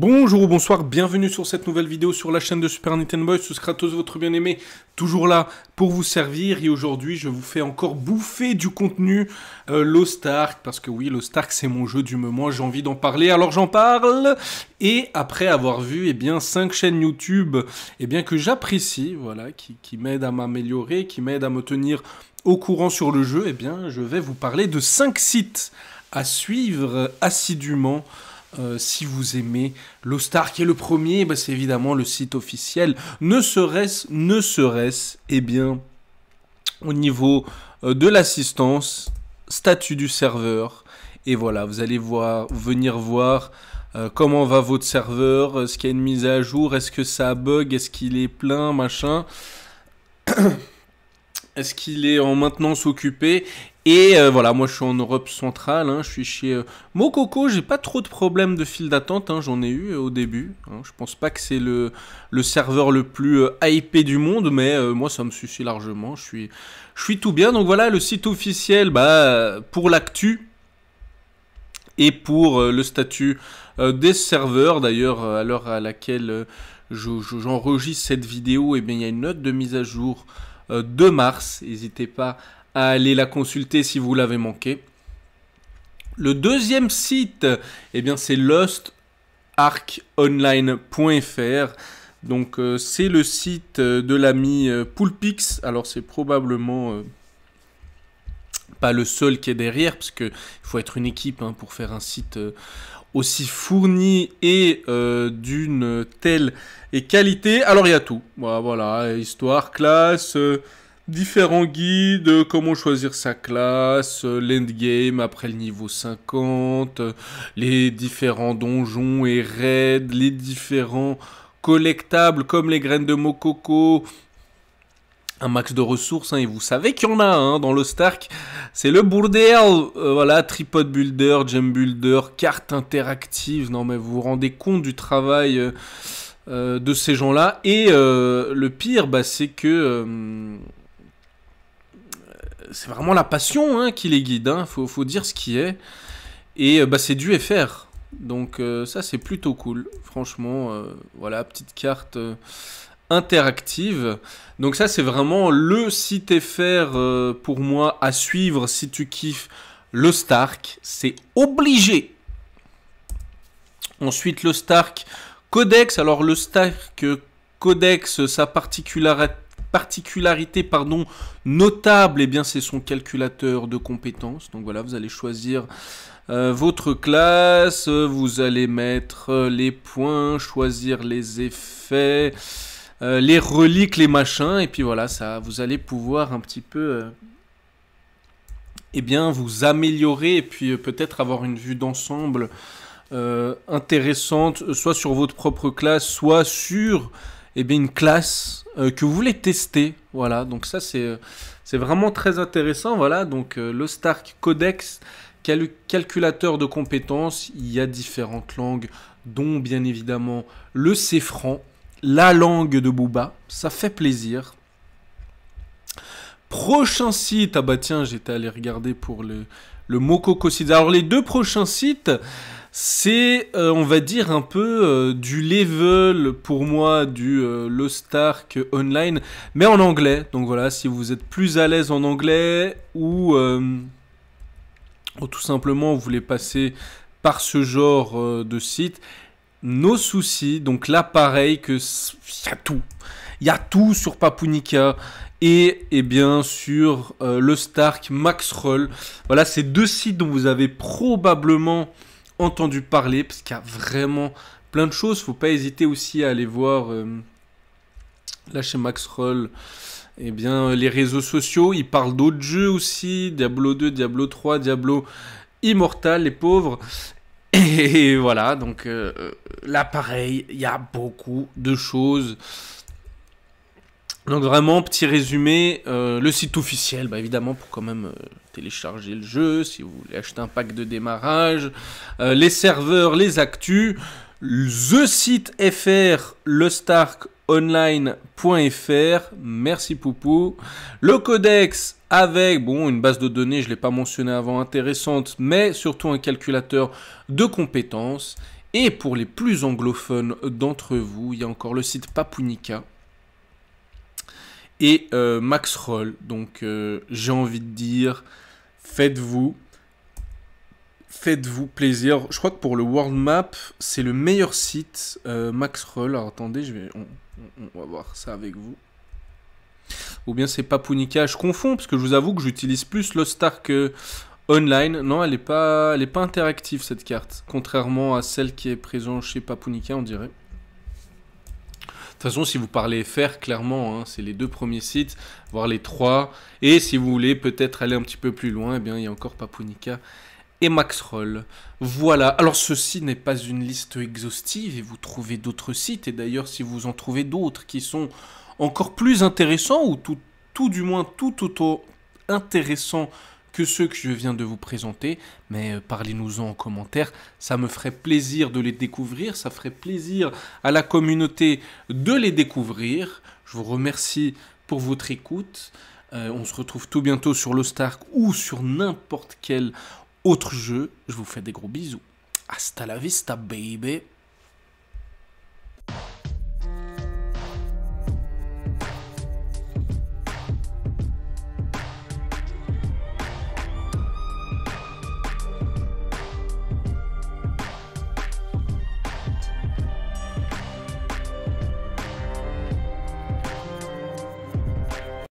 Bonjour ou bonsoir, bienvenue sur cette nouvelle vidéo sur la chaîne de Super Nintendo Boy, Sous-Kratos, votre bien-aimé, toujours là pour vous servir. Et aujourd'hui, je vous fais encore bouffer du contenu Lost Ark, parce que oui, Lost Ark, c'est mon jeu du moment, j'ai envie d'en parler, alors j'en parle. Et après avoir vu, eh bien, 5 chaînes YouTube, eh bien, que j'apprécie, voilà, qui m'aident à m'améliorer, qui m'aident à me tenir au courant sur le jeu, eh bien, je vais vous parler de 5 sites à suivre assidûment. Si vous aimez Lost Ark, et le premier, bah, c'est évidemment le site officiel, ne serait-ce, eh bien, au niveau de l'assistance, statut du serveur, et voilà, vous allez venir voir comment va votre serveur, est-ce qu'il y a une mise à jour, est-ce que ça bug, est-ce qu'il est plein, machin, est-ce qu'il est en maintenance occupée. Et voilà, moi je suis en Europe centrale, hein, je suis chez Mokoko, j'ai pas trop de problèmes de file d'attente, hein, j'en ai eu au début. Hein, je pense pas que c'est le serveur le plus hypé du monde, mais moi ça me suffit largement, je suis tout bien. Donc voilà, le site officiel, bah, pour l'actu et pour le statut des serveurs. D'ailleurs, à l'heure à laquelle j'enregistre cette vidéo, eh bien, il y a une note de mise à jour de mars, n'hésitez pas à aller la consulter si vous l'avez manqué. Le deuxième site, eh bien, c'est LostArkOnline.fr. Donc c'est le site de l'ami Poulpix. Alors c'est probablement pas le seul qui est derrière, parce que il faut être une équipe, hein, pour faire un site aussi fourni et d'une telle qualité. Alors il y a tout. Voilà, histoire, classe, différents guides, comment choisir sa classe, l'endgame après le niveau 50, les différents donjons et raids, les différents collectables comme les graines de Mokoko, un max de ressources, hein, et vous savez qu'il y en a, hein, dans Lost Ark, c'est le bordel, voilà, tripod builder, gem builder, carte interactive, non mais vous vous rendez compte du travail de ces gens-là, et le pire, bah, c'est que... c'est vraiment la passion, hein, qui les guide, hein. Faut dire ce qui est. Et bah, c'est du FR. Donc ça c'est plutôt cool. Franchement, voilà, petite carte interactive. Donc ça c'est vraiment le site FR pour moi à suivre si tu kiffes Lost Ark. C'est obligé. Ensuite le Stark Codex. Alors le Stark Codex, sa particularité, pardon, notable, et eh bien c'est son calculateur de compétences. Donc voilà, vous allez choisir votre classe, vous allez mettre les points, choisir les effets, les reliques, les machins, et puis voilà, ça, vous allez pouvoir un petit peu eh bien vous améliorer, et puis peut-être avoir une vue d'ensemble intéressante, soit sur votre propre classe, soit sur, eh bien, une classe que vous voulez tester. Voilà, donc ça c'est vraiment très intéressant. Voilà, donc le Stark Codex, calculateur de compétences, il y a différentes langues, dont bien évidemment le Céfran, la langue de Booba, ça fait plaisir. Prochain site, ah bah tiens, j'étais allé regarder pour le Mokoko site. Alors les deux prochains sites, c'est, on va dire, un peu du level, pour moi, du Lost Ark Online, mais en anglais. Donc voilà, si vous êtes plus à l'aise en anglais, ou tout simplement vous voulez passer par ce genre de site, nos soucis. Donc là, pareil, que il y a tout. Il y a tout sur Papunika et bien sur Lost Ark Maxroll. Voilà, ces deux sites dont vous avez probablement entendu parler, parce qu'il y a vraiment plein de choses. Faut pas hésiter aussi à aller voir là chez Maxroll, et eh bien les réseaux sociaux. Ils parlent d'autres jeux aussi, Diablo 2, Diablo 3, Diablo Immortal, les pauvres. Et voilà, donc là pareil, il y a beaucoup de choses. Donc vraiment, petit résumé, le site officiel, bah, évidemment, pour quand même télécharger le jeu, si vous voulez acheter un pack de démarrage, les serveurs, les actus, the site FR, LostArkOnline.fr, merci Poupou, le codex avec, bon, une base de données, je ne l'ai pas mentionné avant, intéressante, mais surtout un calculateur de compétences, Et pour les plus anglophones d'entre vous, il y a encore le site Papunika et Maxroll. Donc j'ai envie de dire, faites-vous plaisir. Je crois que pour le World Map, c'est le meilleur site Maxroll. Alors attendez, on va voir ça avec vous. Ou bien c'est Papunika, je confonds, parce que je vous avoue que j'utilise plus Lost Ark Online. Non, elle est pas interactive cette carte, contrairement à celle qui est présente chez Papunika, on dirait. De toute façon, si vous parlez FR, clairement, hein, c'est les deux premiers sites, voire les trois. Et si vous voulez peut-être aller un petit peu plus loin, eh bien, il y a encore Papunika et Maxroll. Voilà. Alors, ceci n'est pas une liste exhaustive et vous trouvez d'autres sites. Et d'ailleurs, si vous en trouvez d'autres qui sont encore plus intéressants ou tout autant intéressants que ceux que je viens de vous présenter, mais parlez-nous-en en commentaire, ça me ferait plaisir de les découvrir, ça ferait plaisir à la communauté de les découvrir. Je vous remercie pour votre écoute, on se retrouve tout bientôt sur Lost Ark ou sur n'importe quel autre jeu, je vous fais des gros bisous, hasta la vista baby.